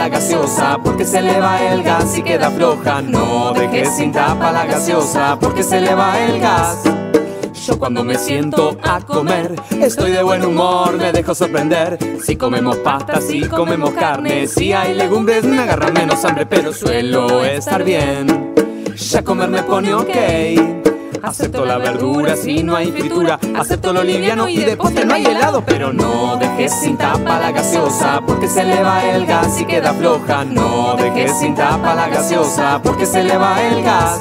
la gaseosa, porque se le va el gas y queda floja. No dejes sin tapa la gaseosa, porque se le va el gas. Yo cuando me siento a comer, estoy de buen humor, me dejo sorprender. Si comemos pasta, si comemos carne, si hay legumbres, me agarra menos hambre, pero suelo estar bien. Ya comer me pone ok. Acepto la verdura si no hay fritura, acepto lo liviano y de postre no hay helado. Pero no dejes sin tapa la gaseosa, porque se le va el gas y queda floja. No dejes sin tapa la gaseosa, porque se le va el gas.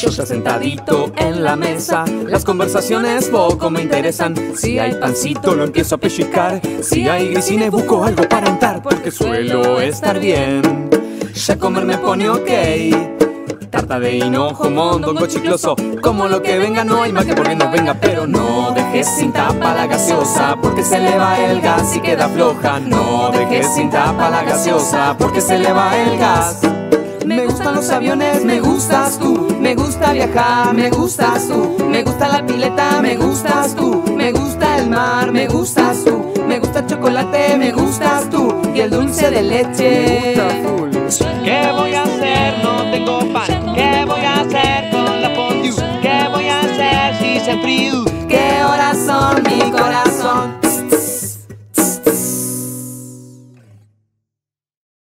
Yo ya sentadito en la mesa, las conversaciones poco me interesan. Si hay pancito lo empiezo a pellizcar, si hay grisines busco algo para untar, porque suelo estar bien. Ya comer me pone ok. Tarta de hinojo, mondongo chicloso, como lo que venga, no hay más que porque nos venga. Pero no dejes sin tapa la gaseosa, porque se le va el gas y queda floja. No dejes sin tapa la gaseosa, porque se le va el gas. Me gustan los aviones, me gustas tú. Me gusta viajar, me gustas tú. Me gusta la pileta, me gustas tú. Me gusta el mar, me gustas tú. Me gusta el chocolate, me gustas tú. Y el dulce de leche. ¿Qué voy a hacer?